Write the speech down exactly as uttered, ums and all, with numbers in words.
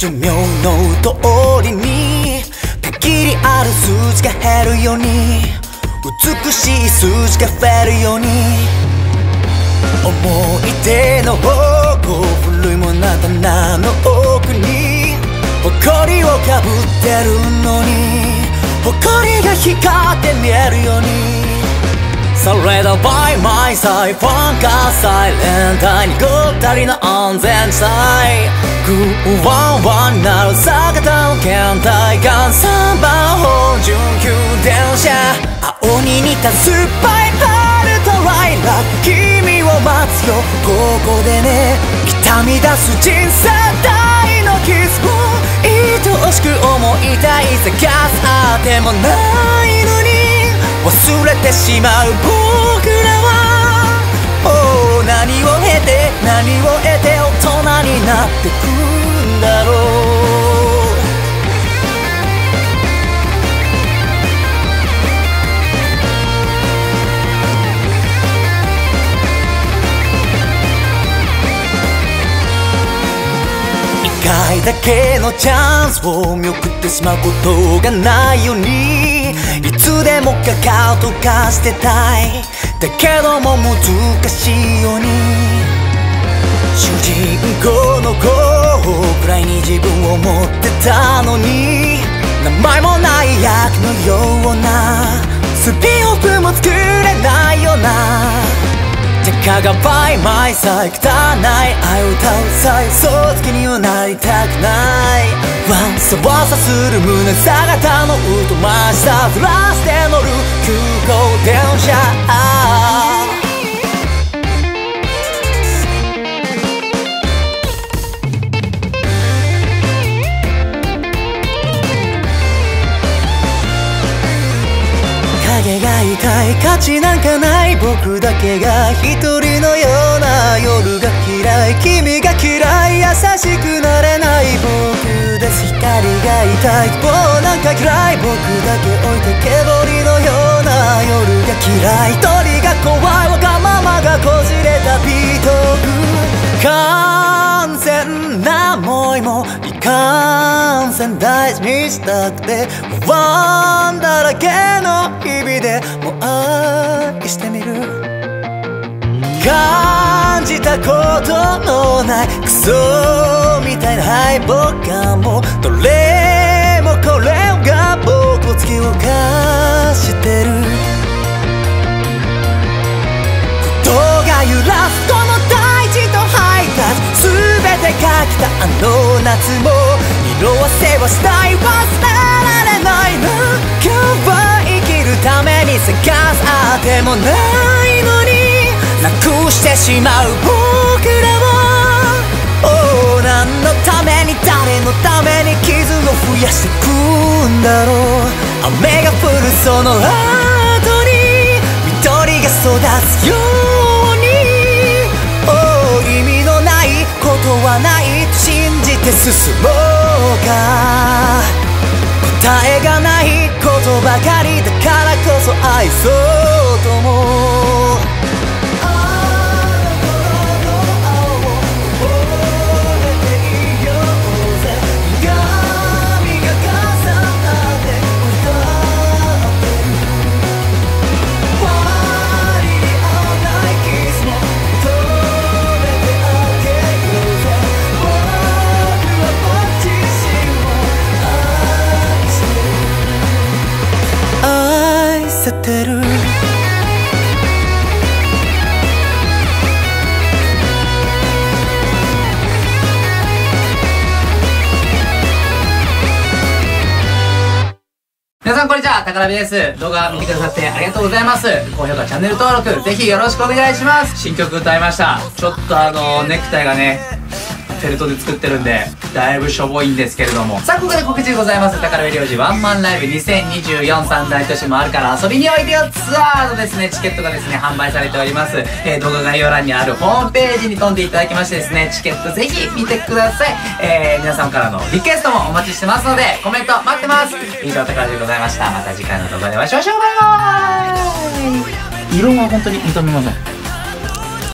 寿命の通りに限りある数字が減るように、美しい数字が増えるように、思い出の宝庫、古いもの棚の奥に埃をかぶってるのに、埃が光って見えるように。それだ by my side ファンカーサイレンタイにごったりの安全地帯、グーワンワンなる坂田の県大岩さんばん本準急電車、青に似た酸っぱいアルトライラッキー君を待つよここでね、痛み出す人生大のキスを愛しく思いたい、探すあてもないのに忘れてしまう僕らは、oh、 何を経て何を得て大人になってくんだろう。いっかいだけのチャンスを見送ってしまうことがないように、いつでもかかとかしてたい、だけども難しいように。主人公の子くらいに自分を持ってたのに、名前もない役のようなスピンオフも作れないような、てかが by my side 汚い愛を歌う際そうつきにはなりたくない、サワサする胸さがたの疎ましさずらして乗る急行電車、影が痛い価値なんかない僕だけが一人のような夜が嫌い、君が嫌い、優しくなれない僕、光が痛い、もうなんか暗い僕だけ置いてけぼりのような夜が嫌い、鳥が怖いわがままがこじれた美徳、完全な思いもいかんせん大事にしたくて、不安だらけの日々でもう愛してみる、感じたことのないクソみたいな敗北感も、どれもこれが僕を突き動かしてる、ことが揺らすこの大地と配達、全てが来たあの夏も色あせはしたい、忘れられないの、今日は生きるために探すあてもないのになくしてしまう僕らは、oh、 何のために誰のために傷を増やしてくんだろう、雨が降るその後に緑が育つように、oh、 意味のないことはないと信じて進もうか、答えがないことばかりだからこそ愛そうとも、てる皆さんこんにちは、たからみです。動画見てくださってありがとうございます。高評価、チャンネル登録ぜひよろしくお願いします。新曲歌いました。ちょっとあのネクタイがねフェルトで作ってるんでだいぶしょぼいんですけれども、さあここで告知でございます。たからみりょうじワンマンライブにせんにじゅうよん三大都市もあるから遊びにおいでよツアーのですねチケットがですね販売されております。えー、動画概要欄にあるホームページに飛んでいただきましてですねチケットぜひ見てください。えー、皆さんからのリクエストもお待ちしてますのでコメント待ってます。以上たからみでございました。また次回の動画でお会いしましょう。バイバーイ。色が本当に認めません。